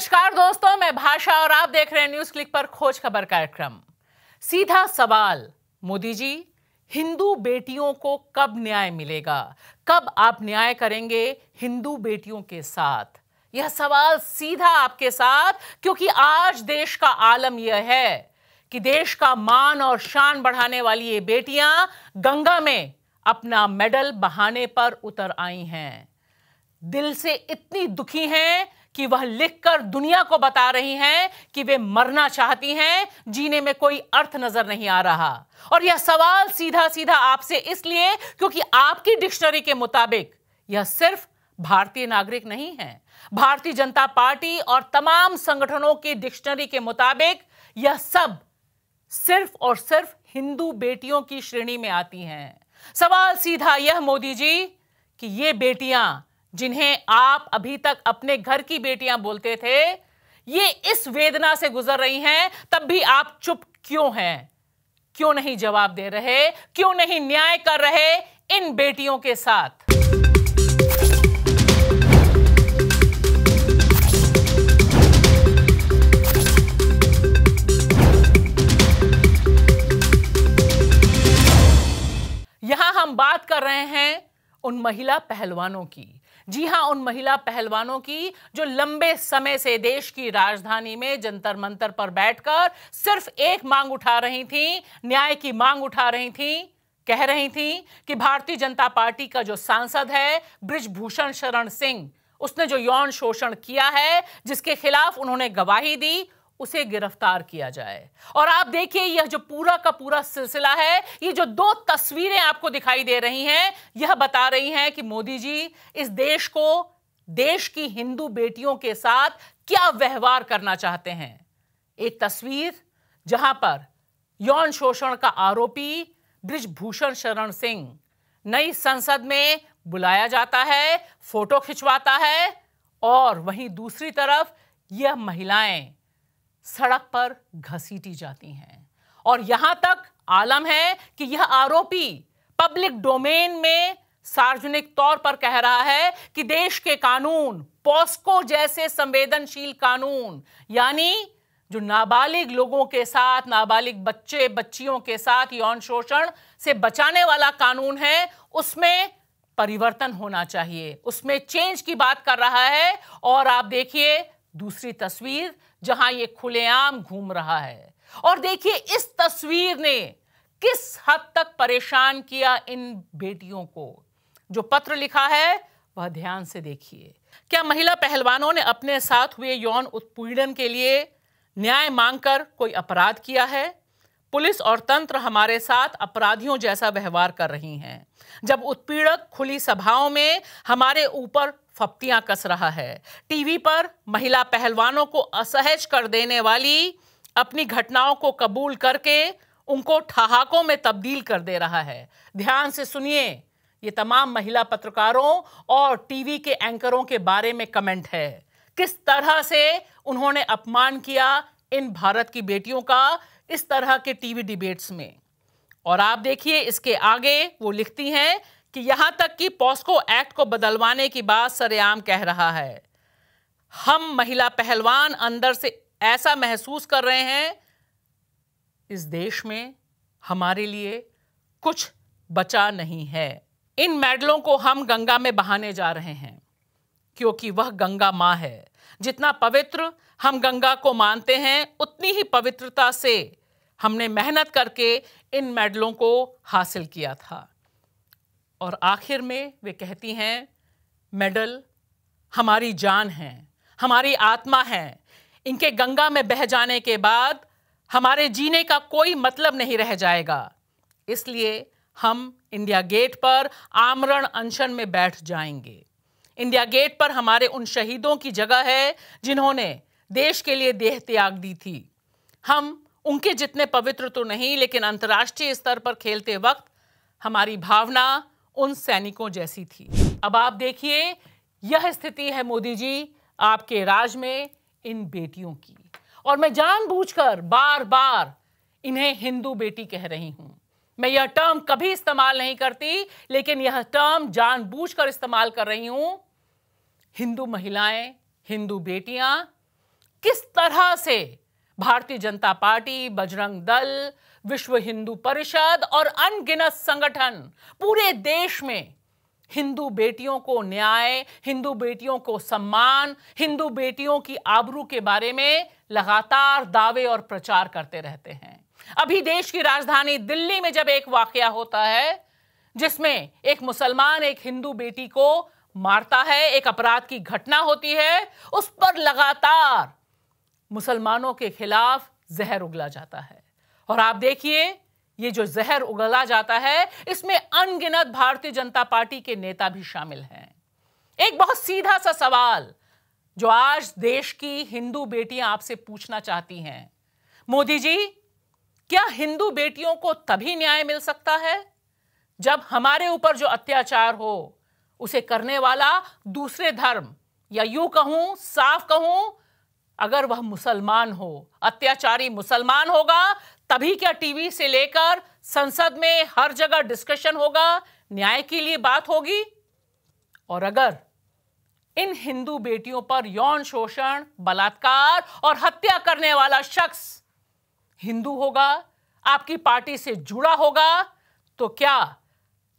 नमस्कार दोस्तों, मैं भाषा और आप देख रहे हैं न्यूज क्लिक पर खोज खबर कार्यक्रम। सीधा सवाल, मोदी जी हिंदू बेटियों को कब न्याय मिलेगा? कब आप न्याय करेंगे हिंदू बेटियों के साथ? यह सवाल सीधा आपके साथ, क्योंकि आज देश का आलम यह है कि देश का मान और शान बढ़ाने वाली ये बेटियां गंगा में अपना मेडल बहाने पर उतर आई हैं। दिल से इतनी दुखी हैं कि वह लिखकर दुनिया को बता रही हैं कि वे मरना चाहती हैं, जीने में कोई अर्थ नजर नहीं आ रहा। और यह सवाल सीधा सीधा आपसे इसलिए क्योंकि आपकी डिक्शनरी के मुताबिक यह सिर्फ भारतीय नागरिक नहीं है, भारतीय जनता पार्टी और तमाम संगठनों की डिक्शनरी के मुताबिक यह सब सिर्फ और सिर्फ हिंदू बेटियों की श्रेणी में आती हैं। सवाल सीधा यह मोदी जी कि ये बेटियां, जिन्हें आप अभी तक अपने घर की बेटियां बोलते थे, ये इस वेदना से गुजर रही हैं, तब भी आप चुप क्यों हैं? क्यों नहीं जवाब दे रहे? क्यों नहीं न्याय कर रहे इन बेटियों के साथ? यहां हम बात कर रहे हैं उन महिला पहलवानों की, जी हां, उन महिला पहलवानों की जो लंबे समय से देश की राजधानी में जंतर मंतर पर बैठकर सिर्फ एक मांग उठा रही थीं, न्याय की मांग उठा रही थीं। कह रही थीं कि भारतीय जनता पार्टी का जो सांसद है बृजभूषण शरण सिंह, उसने जो यौन शोषण किया है, जिसके खिलाफ उन्होंने गवाही दी, उसे गिरफ्तार किया जाए। और आप देखिए, यह जो पूरा का पूरा सिलसिला है, ये जो दो तस्वीरें आपको दिखाई दे रही हैं, यह बता रही हैं कि मोदी जी इस देश को, देश की हिंदू बेटियों के साथ क्या व्यवहार करना चाहते हैं। एक तस्वीर जहां पर यौन शोषण का आरोपी बृजभूषण शरण सिंह नई संसद में बुलाया जाता है, फोटो खिंचवाता है, और वहीं दूसरी तरफ यह महिलाएं सड़क पर घसीटी जाती हैं। और यहां तक आलम है कि यह आरोपी पब्लिक डोमेन में सार्वजनिक तौर पर कह रहा है कि देश के कानून, पॉस्को जैसे संवेदनशील कानून, यानी जो नाबालिग लोगों के साथ, नाबालिग बच्चे बच्चियों के साथ यौन शोषण से बचाने वाला कानून है, उसमें परिवर्तन होना चाहिए, उसमें चेंज की बात कर रहा है। और आप देखिए दूसरी तस्वीर जहां ये खुलेआम घूम रहा है। और देखिए इस तस्वीर ने किस हद तक परेशान किया इन बेटियों को। जो पत्र लिखा है वह ध्यान से देखिए। क्या महिला पहलवानों ने अपने साथ हुए यौन उत्पीड़न के लिए न्याय मांगकर कोई अपराध किया है? पुलिस और तंत्र हमारे साथ अपराधियों जैसा व्यवहार कर रही हैं। जब उत्पीड़क खुली सभाओं में हमारे ऊपर फप्तियां कस रहा है, टीवी पर महिला पहलवानों को असहज कर देने वाली अपनी घटनाओं को कबूल करके उनको ठहाकों में तब्दील कर दे रहा है। ध्यान से सुनिए, ये तमाम महिला पत्रकारों और टीवी के एंकरों के बारे में कमेंट है। किस तरह से उन्होंने अपमान किया इन भारत की बेटियों का इस तरह के टीवी डिबेट्स में। और आप देखिए इसके आगे वो लिखती हैं कि यहां तक कि पॉस्को एक्ट को बदलवाने की बात सरेआम कह रहा है। हम महिला पहलवान अंदर से ऐसा महसूस कर रहे हैं, इस देश में हमारे लिए कुछ बचा नहीं है। इन मेडलों को हम गंगा में बहाने जा रहे हैं, क्योंकि वह गंगा माँ है। जितना पवित्र हम गंगा को मानते हैं, उतनी ही पवित्रता से हमने मेहनत करके इन मेडलों को हासिल किया था। और आखिर में वे कहती हैं, मेडल हमारी जान हैं, हमारी आत्मा हैं। इनके गंगा में बह जाने के बाद हमारे जीने का कोई मतलब नहीं रह जाएगा। इसलिए हम इंडिया गेट पर आमरण अनशन में बैठ जाएंगे। इंडिया गेट पर हमारे उन शहीदों की जगह है जिन्होंने देश के लिए देह त्याग दी थी। हम उनके जितने पवित्र तो नहीं, लेकिन अंतर्राष्ट्रीय स्तर पर खेलते वक्त हमारी भावना उन सैनिकों जैसी थी। अब आप देखिए यह स्थिति है मोदी जी आपके राज में इन बेटियों की। और मैं जानबूझकर बार बार इन्हें हिंदू बेटी कह रही हूं। मैं यह टर्म कभी इस्तेमाल नहीं करती, लेकिन यह टर्म जानबूझकर इस्तेमाल कर रही हूं। हिंदू महिलाएं, हिंदू बेटियां, किस तरह से भारतीय जनता पार्टी, बजरंग दल, विश्व हिंदू परिषद और अनगिनत संगठन पूरे देश में हिंदू बेटियों को न्याय, हिंदू बेटियों को सम्मान, हिंदू बेटियों की आबरू के बारे में लगातार दावे और प्रचार करते रहते हैं। अभी देश की राजधानी दिल्ली में जब एक वाकया होता है जिसमें एक मुसलमान एक हिंदू बेटी को मारता है, एक अपराध की घटना होती है, उस पर लगातार मुसलमानों के खिलाफ जहर उगला जाता है। और आप देखिए ये जो जहर उगला जाता है इसमें अनगिनत भारतीय जनता पार्टी के नेता भी शामिल हैं। एक बहुत सीधा सा सवाल जो आज देश की हिंदू बेटियां आपसे पूछना चाहती हैं, मोदी जी क्या हिंदू बेटियों को तभी न्याय मिल सकता है जब हमारे ऊपर जो अत्याचार हो उसे करने वाला दूसरे धर्म या यूं कहूं, साफ कहूं, अगर वह मुसलमान हो, अत्याचारी मुसलमान होगा तभी क्या टीवी से लेकर संसद में हर जगह डिस्कशन होगा, न्याय के लिए बात होगी? और अगर इन हिंदू बेटियों पर यौन शोषण, बलात्कार और हत्या करने वाला शख्स हिंदू होगा, आपकी पार्टी से जुड़ा होगा, तो क्या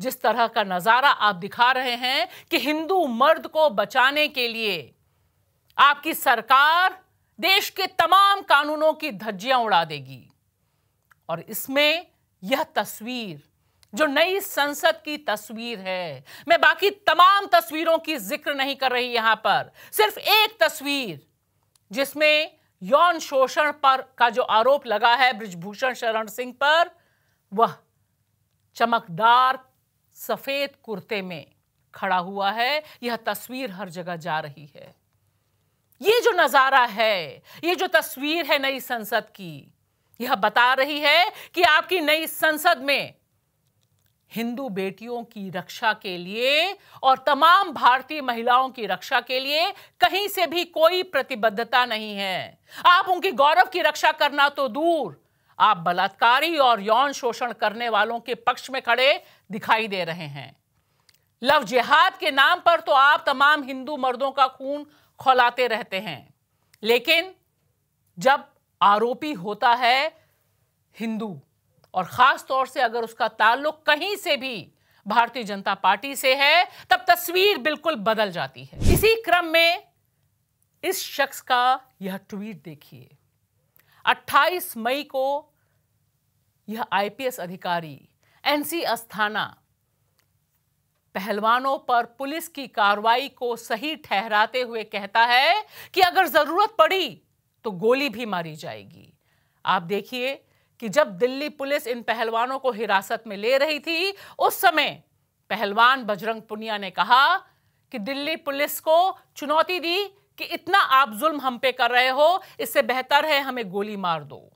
जिस तरह का नज़ारा आप दिखा रहे हैं कि हिंदू मर्द को बचाने के लिए आपकी सरकार देश के तमाम कानूनों की धज्जियां उड़ा देगी? और इसमें यह तस्वीर जो नई संसद की तस्वीर है, मैं बाकी तमाम तस्वीरों की जिक्र नहीं कर रही यहां पर, सिर्फ एक तस्वीर जिसमें यौन शोषण पर का जो आरोप लगा है बृजभूषण शरण सिंह पर, वह चमकदार सफेद कुर्ते में खड़ा हुआ है। यह तस्वीर हर जगह जा रही है। ये जो नज़ारा है, ये जो तस्वीर है नई संसद की, यह बता रही है कि आपकी नई संसद में हिंदू बेटियों की रक्षा के लिए और तमाम भारतीय महिलाओं की रक्षा के लिए कहीं से भी कोई प्रतिबद्धता नहीं है। आप उनकी गौरव की रक्षा करना तो दूर, आप बलात्कारी और यौन शोषण करने वालों के पक्ष में खड़े दिखाई दे रहे हैं। लव जिहाद के नाम पर तो आप तमाम हिंदू मर्दों का खून खौलाते रहते हैं, लेकिन जब आरोपी होता है हिंदू और खास तौर से अगर उसका ताल्लुक कहीं से भी भारतीय जनता पार्टी से है, तब तस्वीर बिल्कुल बदल जाती है। इसी क्रम में इस शख्स का यह ट्वीट देखिए। 28 मई को यह आईपीएस अधिकारी एनसी अस्थाना पहलवानों पर पुलिस की कार्रवाई को सही ठहराते हुए कहता है कि अगर जरूरत पड़ी तो गोली भी मारी जाएगी। आप देखिए कि जब दिल्ली पुलिस इन पहलवानों को हिरासत में ले रही थी, उस समय पहलवान बजरंग पुनिया ने कहा कि दिल्ली पुलिस को चुनौती दी कि इतना आप जुल्म हम पे कर रहे हो, इससे बेहतर है हमें गोली मार दो।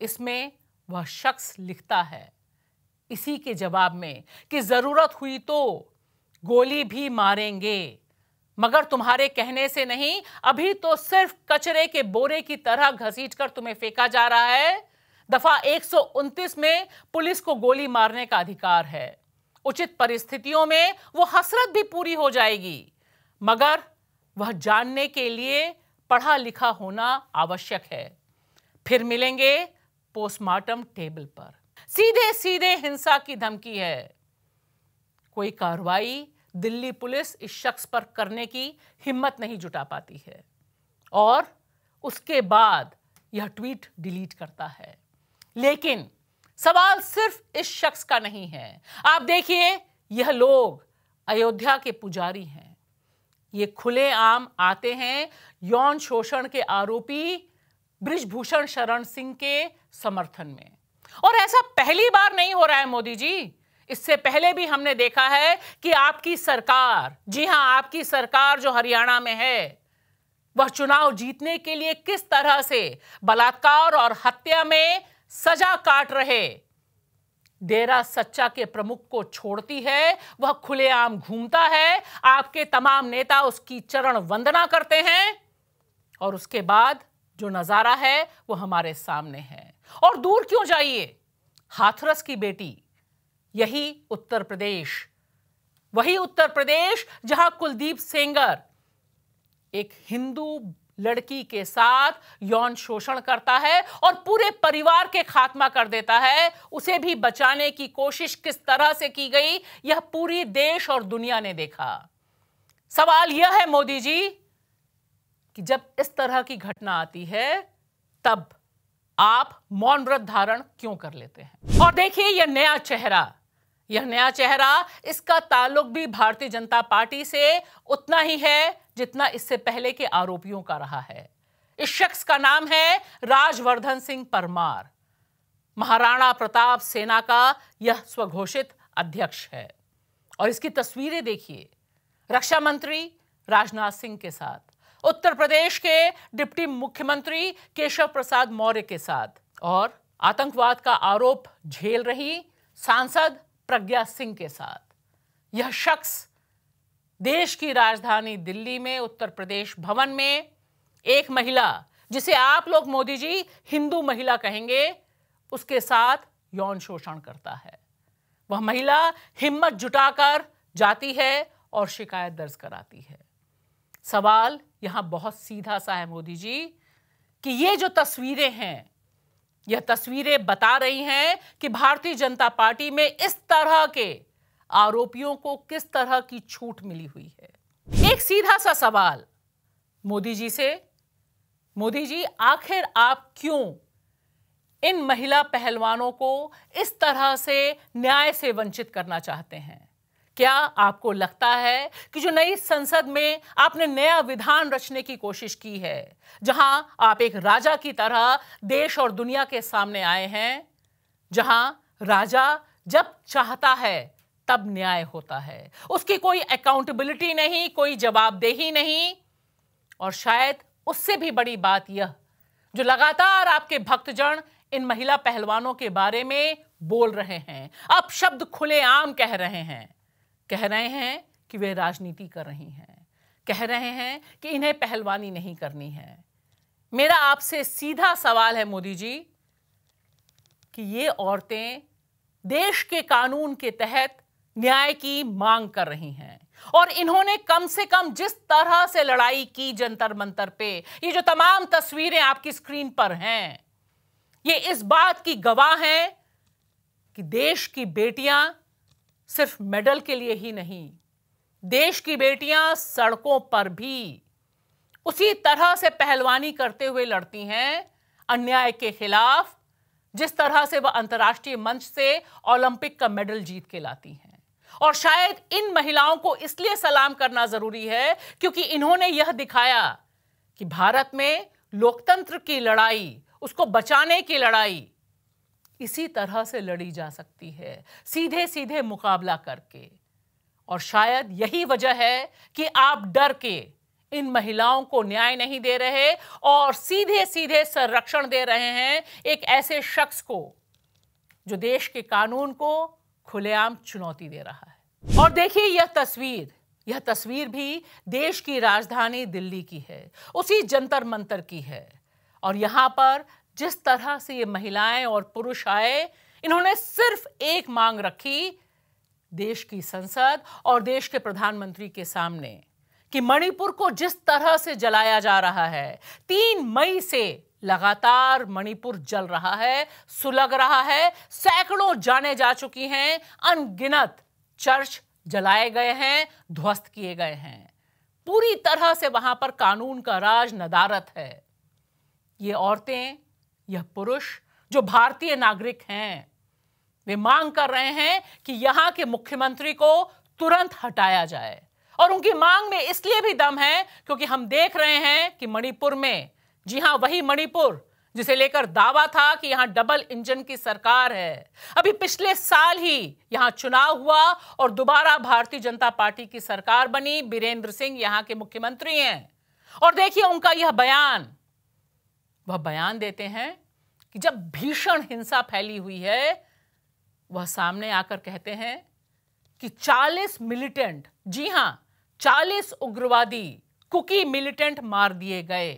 इसमें वह शख्स लिखता है इसी के जवाब में कि जरूरत हुई तो गोली भी मारेंगे, मगर तुम्हारे कहने से नहीं, अभी तो सिर्फ कचरे के बोरे की तरह घसीटकर तुम्हें फेंका जा रहा है। दफा 129 में पुलिस को गोली मारने का अधिकार है, उचित परिस्थितियों में वो हसरत भी पूरी हो जाएगी, मगर वह जानने के लिए पढ़ा लिखा होना आवश्यक है। फिर मिलेंगे पोस्टमार्टम टेबल पर। सीधे सीधे हिंसा की धमकी है। कोई कार्रवाई दिल्ली पुलिस इस शख्स पर करने की हिम्मत नहीं जुटा पाती है और उसके बाद यह ट्वीट डिलीट करता है। लेकिन सवाल सिर्फ इस शख्स का नहीं है। आप देखिए यह लोग अयोध्या के पुजारी हैं। ये खुलेआम आते हैं यौन शोषण के आरोपी बृजभूषण शरण सिंह के समर्थन में, और ऐसा पहली बार नहीं हो रहा है मोदी जी। इससे पहले भी हमने देखा है कि आपकी सरकार, जी हां, आपकी सरकार जो हरियाणा में है, वह चुनाव जीतने के लिए किस तरह से बलात्कार और हत्या में सजा काट रहे डेरा सच्चा के प्रमुख को छोड़ती है। वह खुलेआम घूमता है, आपके तमाम नेता उसकी चरण वंदना करते हैं, और उसके बाद जो नज़ारा है वो हमारे सामने है। और दूर क्यों जाइए, हाथरस की बेटी, यही उत्तर प्रदेश, वही उत्तर प्रदेश जहां कुलदीप सेंगर एक हिंदू लड़की के साथ यौन शोषण करता है और पूरे परिवार के खात्मा कर देता है, उसे भी बचाने की कोशिश किस तरह से की गई यह पूरी देश और दुनिया ने देखा। सवाल यह है मोदी जी कि जब इस तरह की घटना आती है तब आप मौन व्रत धारण क्यों कर लेते हैं। और देखिए यह नया चेहरा इसका ताल्लुक भी भारतीय जनता पार्टी से उतना ही है जितना इससे पहले के आरोपियों का रहा है। इस शख्स का नाम है राजवर्धन सिंह परमार। महाराणा प्रताप सेना का यह स्वघोषित अध्यक्ष है और इसकी तस्वीरें देखिए, रक्षा मंत्री राजनाथ सिंह के साथ, उत्तर प्रदेश के डिप्टी मुख्यमंत्री केशव प्रसाद मौर्य के साथ और आतंकवाद का आरोप झेल रही सांसद प्रज्ञा सिंह के साथ। यह शख्स देश की राजधानी दिल्ली में उत्तर प्रदेश भवन में एक महिला, जिसे आप लोग मोदी जी हिंदू महिला कहेंगे, उसके साथ यौन शोषण करता है। वह महिला हिम्मत जुटाकर जाती है और शिकायत दर्ज कराती है। सवाल यहां बहुत सीधा सा है मोदी जी कि ये जो तस्वीरें हैं, यह तस्वीरें बता रही हैं कि भारतीय जनता पार्टी में इस तरह के आरोपियों को किस तरह की छूट मिली हुई है। एक सीधा सा सवाल मोदी जी से, मोदी जी आखिर आप क्यों इन महिला पहलवानों को इस तरह से न्याय से वंचित करना चाहते हैं। क्या आपको लगता है कि जो नई संसद में आपने नया विधान रचने की कोशिश की है, जहां आप एक राजा की तरह देश और दुनिया के सामने आए हैं, जहां राजा जब चाहता है तब न्याय होता है, उसकी कोई अकाउंटेबिलिटी नहीं, कोई जवाबदेही नहीं, और शायद उससे भी बड़ी बात यह जो लगातार आपके भक्तजन इन महिला पहलवानों के बारे में बोल रहे हैं, अब शब्द खुलेआम कह रहे हैं कि वे राजनीति कर रही हैं, कह रहे हैं कि इन्हें पहलवानी नहीं करनी है। मेरा आपसे सीधा सवाल है मोदी जी कि ये औरतें देश के कानून के तहत न्याय की मांग कर रही हैं और इन्होंने कम से कम जिस तरह से लड़ाई की जंतर मंतर पे, ये जो तमाम तस्वीरें आपकी स्क्रीन पर हैं, ये इस बात की गवाह हैं कि देश की बेटियां सिर्फ मेडल के लिए ही नहीं, देश की बेटियां सड़कों पर भी उसी तरह से पहलवानी करते हुए लड़ती हैं अन्याय के खिलाफ, जिस तरह से वह अंतर्राष्ट्रीय मंच से ओलंपिक का मेडल जीत के लाती हैं। और शायद इन महिलाओं को इसलिए सलाम करना जरूरी है क्योंकि इन्होंने यह दिखाया कि भारत में लोकतंत्र की लड़ाई, उसको बचाने की लड़ाई इसी तरह से लड़ी जा सकती है, सीधे सीधे मुकाबला करके। और शायद यही वजह है कि आप डर के इन महिलाओं को न्याय नहीं दे रहे और सीधे सीधे संरक्षण दे रहे हैं एक ऐसे शख्स को जो देश के कानून को खुलेआम चुनौती दे रहा है। और देखिए यह तस्वीर भी देश की राजधानी दिल्ली की है, उसी जंतर मंतर की है, और यहाँ पर जिस तरह से ये महिलाएं और पुरुष आए, इन्होंने सिर्फ एक मांग रखी देश की संसद और देश के प्रधानमंत्री के सामने कि मणिपुर को जिस तरह से जलाया जा रहा है, 3 मई से लगातार मणिपुर जल रहा है, सुलग रहा है, सैकड़ों जाने जा चुकी हैं, अनगिनत चर्च जलाए गए हैं, ध्वस्त किए गए हैं, पूरी तरह से वहां पर कानून का राज नदारत है। ये औरतें, यह पुरुष जो भारतीय नागरिक हैं, वे मांग कर रहे हैं कि यहाँ के मुख्यमंत्री को तुरंत हटाया जाए। और उनकी मांग में इसलिए भी दम है क्योंकि हम देख रहे हैं कि मणिपुर में, जी हाँ वही मणिपुर जिसे लेकर दावा था कि यहाँ डबल इंजन की सरकार है, अभी पिछले साल ही यहाँ चुनाव हुआ और दोबारा भारतीय जनता पार्टी की सरकार बनी, बीरेंद्र सिंह यहाँ के मुख्यमंत्री हैं। और देखिए उनका यह बयान, वह बयान देते हैं कि जब भीषण हिंसा फैली हुई है, वह सामने आकर कहते हैं कि 40 मिलिटेंट, जी हां 40 उग्रवादी कुकी मिलिटेंट मार दिए गए।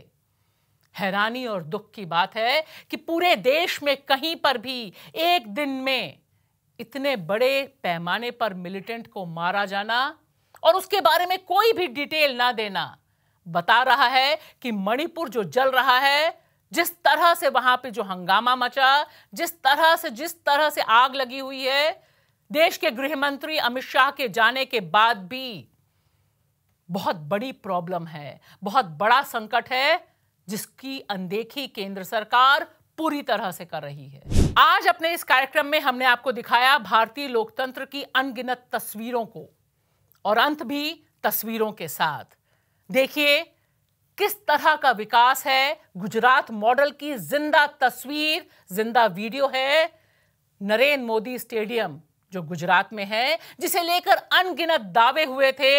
हैरानी और दुख की बात है कि पूरे देश में कहीं पर भी एक दिन में इतने बड़े पैमाने पर मिलिटेंट को मारा जाना और उसके बारे में कोई भी डिटेल ना देना बता रहा है कि मणिपुर जो जल रहा है, जिस तरह से वहां पे जो हंगामा मचा, जिस तरह से आग लगी हुई है, देश के गृह मंत्री अमित शाह के जाने के बाद भी बहुत बड़ी प्रॉब्लम है, बहुत बड़ा संकट है, जिसकी अनदेखी केंद्र सरकार पूरी तरह से कर रही है। आज अपने इस कार्यक्रम में हमने आपको दिखाया भारतीय लोकतंत्र की अनगिनत तस्वीरों को, और अंत भी तस्वीरों के साथ। देखिए किस तरह का विकास है, गुजरात मॉडल की जिंदा तस्वीर, जिंदा वीडियो है नरेंद्र मोदी स्टेडियम जो गुजरात में है, जिसे लेकर अनगिनत दावे हुए थे।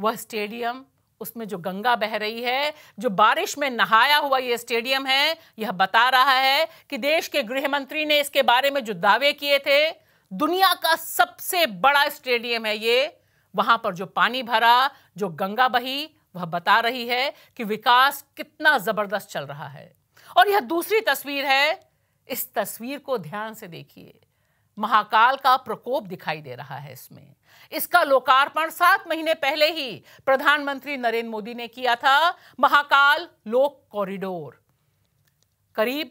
वह स्टेडियम, उसमें जो गंगा बह रही है, जो बारिश में नहाया हुआ ये स्टेडियम है, यह बता रहा है कि देश के गृह मंत्री ने इसके बारे में जो दावे किए थे, दुनिया का सबसे बड़ा स्टेडियम है ये। वहां पर जो पानी भरा, जो गंगा बही, वह बता रही है कि विकास कितना जबरदस्त चल रहा है। और यह दूसरी तस्वीर है, इस तस्वीर को ध्यान से देखिए, महाकाल का प्रकोप दिखाई दे रहा है इसमें। इसका लोकार्पण 7 महीने पहले ही प्रधानमंत्री नरेंद्र मोदी ने किया था। महाकाल लोक कॉरिडोर, करीब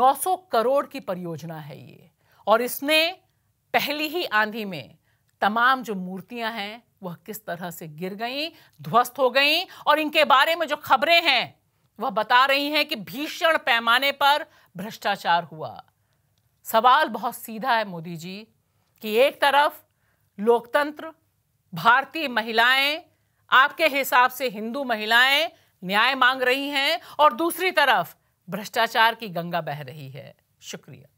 900 करोड़ की परियोजना है ये, और इसने पहली ही आंधी में तमाम जो मूर्तियां हैं वह किस तरह से गिर गईं, ध्वस्त हो गईं। और इनके बारे में जो खबरें हैं वह बता रही हैं कि भीषण पैमाने पर भ्रष्टाचार हुआ। सवाल बहुत सीधा है मोदी जी, कि एक तरफ लोकतंत्र, भारतीय महिलाएं, आपके हिसाब से हिंदू महिलाएं न्याय मांग रही हैं, और दूसरी तरफ भ्रष्टाचार की गंगा बह रही है। शुक्रिया।